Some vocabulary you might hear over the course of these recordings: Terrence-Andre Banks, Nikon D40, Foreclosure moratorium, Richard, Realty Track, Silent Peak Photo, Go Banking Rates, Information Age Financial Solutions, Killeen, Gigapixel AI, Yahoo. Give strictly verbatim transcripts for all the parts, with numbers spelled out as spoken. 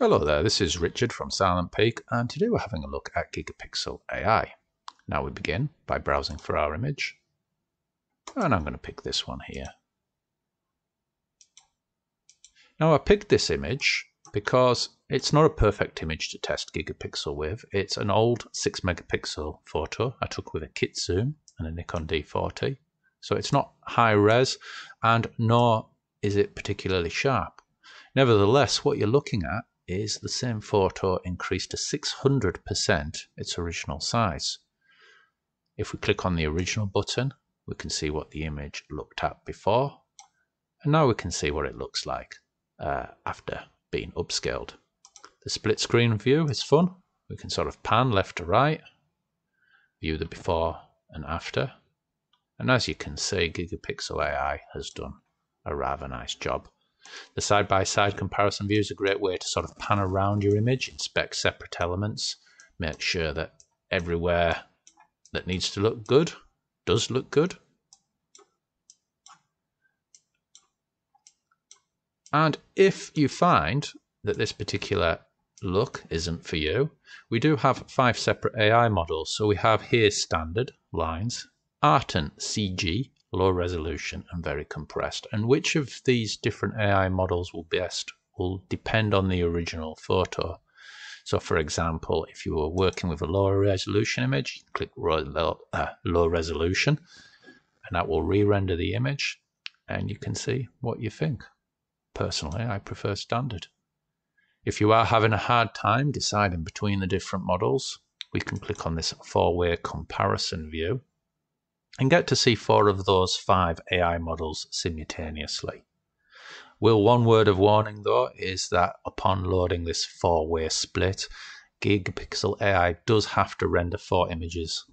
Hello there, this is Richard from Silent Peak, and today we're having a look at Gigapixel A I. Now we begin by browsing for our image, and I'm going to pick this one here. Now I picked this image because it's not a perfect image to test Gigapixel with. It's an old six megapixel photo I took with a kit zoom and a Nikon D forty, so it's not high res, and nor is it particularly sharp. Nevertheless, what you're looking at is the same photo increased to six hundred percent its original size. If we click on the original button, we can see what the image looked at before, and now we can see what it looks like uh, after being upscaled. The split screen view is fun. We can sort of pan left to right, view the before and after, and as you can see, Gigapixel A I has done a rather nice job. The side-by-side comparison view is a great way to sort of pan around your image, inspect separate elements, make sure that everywhere that needs to look good does look good. And if you find that this particular look isn't for you, we do have five separate A I models. So we have here standard, lines, art and C G, low resolution, and very compressed. And which of these different A I models will best will depend on the original photo. So for example, if you were working with a lower resolution image, you click low, uh, low resolution, and that will re-render the image, and you can see what you think. Personally, I prefer standard. If you are having a hard time deciding between the different models, we can click on this four-way comparison view and get to see four of those five A I models simultaneously. Well, one word of warning though is that upon loading this four-way split, Gigapixel A I does have to render four images,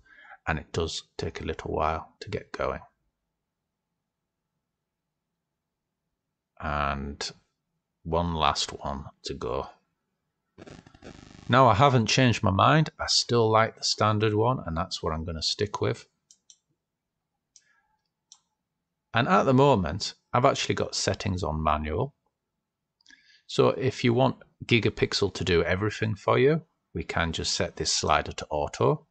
and it does take a little while to get going. And one last one to go. Now, I haven't changed my mind. I still like the standard one, and that's what I'm going to stick with. And at the moment, I've actually got settings on manual. So if you want Gigapixel to do everything for you, we can just set this slider to auto,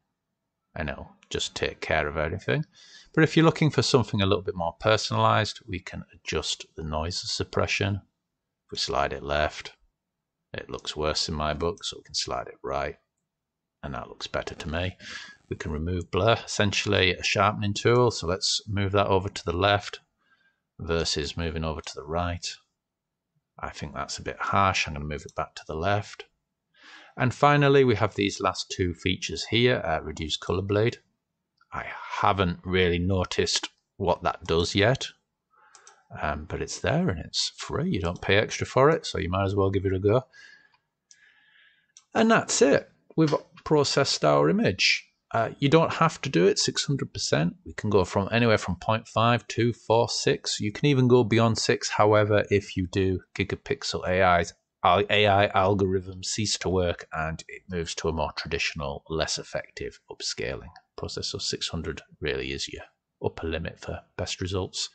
and it'll just take care of everything. But if you're looking for something a little bit more personalized, we can adjust the noise suppression. If we slide it left, it looks worse in my book, so we can slide it right, and that looks better to me. We can remove blur, essentially a sharpening tool. So let's move that over to the left versus moving over to the right. I think that's a bit harsh. I'm going to move it back to the left. And finally, we have these last two features here, uh, reduce color bleed. I haven't really noticed what that does yet, um, but it's there and it's free. You don't pay extra for it, so you might as well give it a go. And that's it. We've processed our image. Uh, you don't have to do it six hundred percent. We can go from anywhere from zero point five to four, six. You can even go beyond six. However, if you do, Gigapixel A I's A I algorithms cease to work, and it moves to a more traditional, less effective upscaling process. So six hundred really is your upper limit for best results.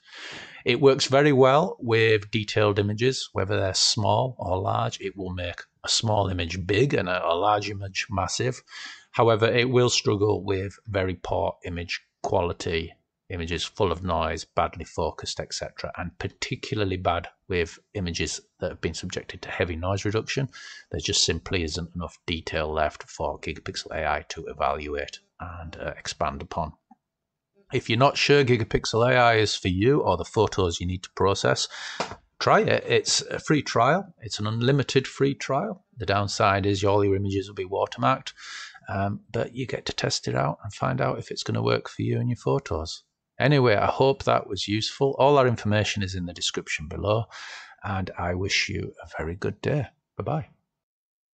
It works very well with detailed images, whether they're small or large. It will make a small image big and a large image massive. However, it will struggle with very poor image quality, images full of noise, badly focused, et cetera, and particularly bad with images that have been subjected to heavy noise reduction. There just simply isn't enough detail left for Gigapixel A I to evaluate and uh, expand upon. If you're not sure Gigapixel A I is for you or the photos you need to process, try it. It's a free trial. It's an unlimited free trial. The downside is all your images will be watermarked. Um, but you get to test it out and find out if it's going to work for you and your photos. Anyway, I hope that was useful. All our information is in the description below, and I wish you a very good day. Bye-bye.